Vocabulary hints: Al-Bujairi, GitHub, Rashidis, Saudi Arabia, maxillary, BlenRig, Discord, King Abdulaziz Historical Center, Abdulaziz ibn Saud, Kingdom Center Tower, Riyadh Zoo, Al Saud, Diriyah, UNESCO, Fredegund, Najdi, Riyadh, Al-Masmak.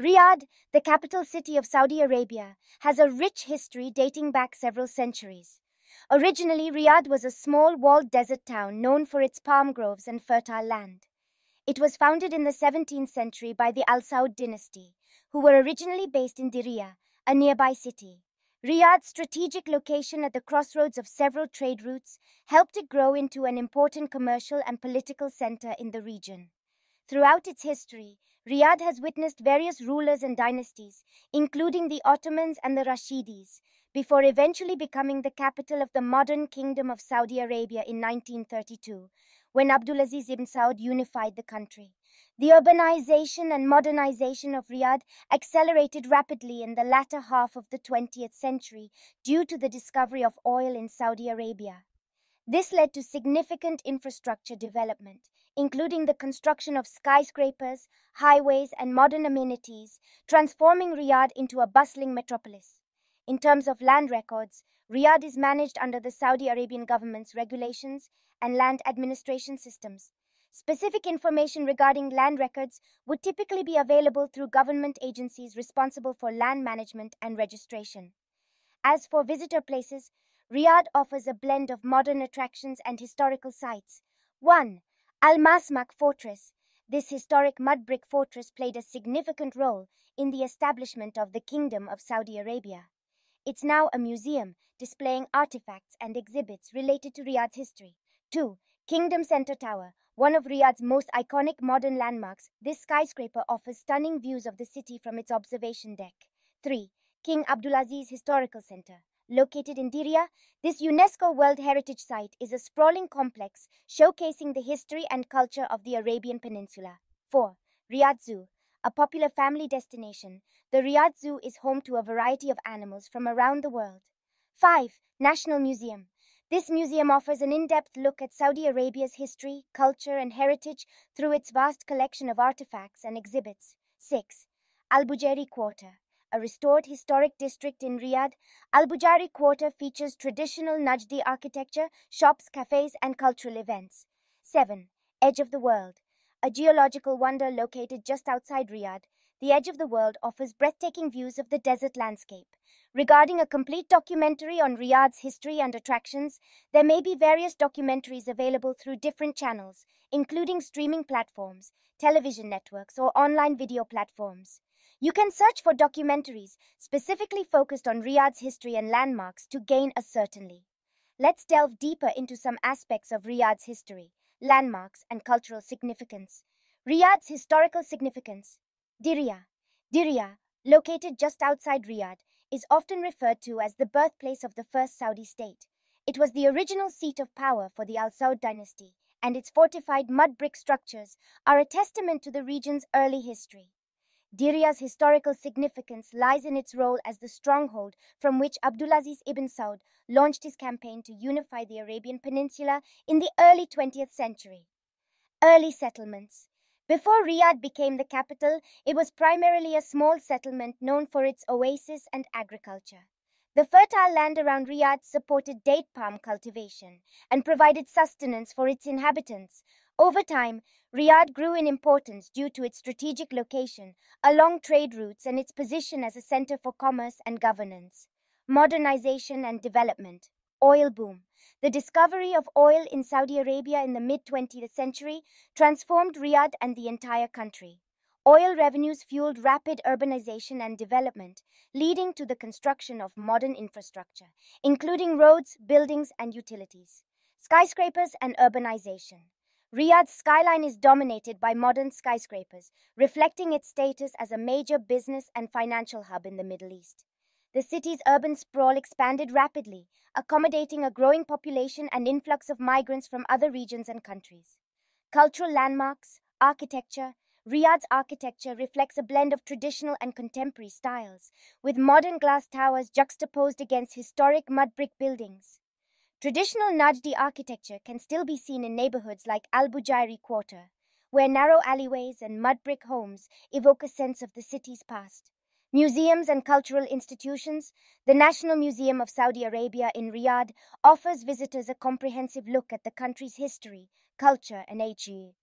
Riyadh, the capital city of Saudi Arabia, has a rich history dating back several centuries. Originally, Riyadh was a small walled desert town known for its palm groves and fertile land. It was founded in the 17th century by the Al Saud dynasty, who were originally based in Diriyah, a nearby city. Riyadh's strategic location at the crossroads of several trade routes helped it grow into an important commercial and political center in the region. Throughout its history, Riyadh has witnessed various rulers and dynasties, including the Ottomans and the Rashidis, before eventually becoming the capital of the modern Kingdom of Saudi Arabia in 1932, when Abdulaziz ibn Saud unified the country. The urbanization and modernization of Riyadh accelerated rapidly in the latter half of the 20th century due to the discovery of oil in Saudi Arabia. This led to significant infrastructure development, including the construction of skyscrapers, highways, and modern amenities, transforming Riyadh into a bustling metropolis. In terms of land records, Riyadh is managed under the Saudi Arabian government's regulations and land administration systems. Specific information regarding land records would typically be available through government agencies responsible for land management and registration. As for visitor places, Riyadh offers a blend of modern attractions and historical sites. 1. Al-Masmak Fortress. This historic mud brick fortress played a significant role in the establishment of the Kingdom of Saudi Arabia. It's now a museum displaying artifacts and exhibits related to Riyadh's history. 2. Kingdom Center Tower, one of Riyadh's most iconic modern landmarks. This skyscraper offers stunning views of the city from its observation deck. 3. King Abdulaziz Historical Center. Located in Diriyah, this UNESCO World Heritage Site is a sprawling complex showcasing the history and culture of the Arabian Peninsula. 4. Riyadh Zoo, a popular family destination. The Riyadh Zoo is home to a variety of animals from around the world. 5. National Museum. This museum offers an in-depth look at Saudi Arabia's history, culture, and heritage through its vast collection of artifacts and exhibits. 6. Al-Bujairi Quarter, a restored historic district in Riyadh. Al-Bujairi Quarter features traditional Najdi architecture, shops, cafes, and cultural events. 7. Edge of the World, a geological wonder located just outside Riyadh. The Edge of the World offers breathtaking views of the desert landscape. Regarding a complete documentary on Riyadh's history and attractions, there may be various documentaries available through different channels, including streaming platforms, television networks, or online video platforms. You can search for documentaries specifically focused on Riyadh's history and landmarks to gain a certainty. Let's delve deeper into some aspects of Riyadh's history, landmarks, and cultural significance. Riyadh's historical significance. Diriyah. Diriyah, located just outside Riyadh, is often referred to as the birthplace of the first Saudi state. It was the original seat of power for the Al Saud dynasty, and its fortified mud brick structures are a testament to the region's early history. Diriyah's historical significance lies in its role as the stronghold from which Abdulaziz ibn Saud launched his campaign to unify the Arabian Peninsula in the early 20th century. Early settlements. Before Riyadh became the capital, it was primarily a small settlement known for its oasis and agriculture. The fertile land around Riyadh supported date palm cultivation and provided sustenance for its inhabitants. Over time, Riyadh grew in importance due to its strategic location along trade routes and its position as a center for commerce and governance. Modernization and development. Oil boom. The discovery of oil in Saudi Arabia in the mid-20th century transformed Riyadh and the entire country. Oil revenues fueled rapid urbanization and development, leading to the construction of modern infrastructure, including roads, buildings, and utilities. Skyscrapers and urbanization. Riyadh's skyline is dominated by modern skyscrapers, reflecting its status as a major business and financial hub in the Middle East. The city's urban sprawl expanded rapidly, accommodating a growing population and influx of migrants from other regions and countries. Cultural landmarks, architecture. Riyadh's architecture reflects a blend of traditional and contemporary styles, with modern glass towers juxtaposed against historic mud brick buildings. Traditional Najdi architecture can still be seen in neighborhoods like Al-Bujairi Quarter, where narrow alleyways and mud brick homes evoke a sense of the city's past. Museums and cultural institutions. The National Museum of Saudi Arabia in Riyadh offers visitors a comprehensive look at the country's history, culture, and heritage.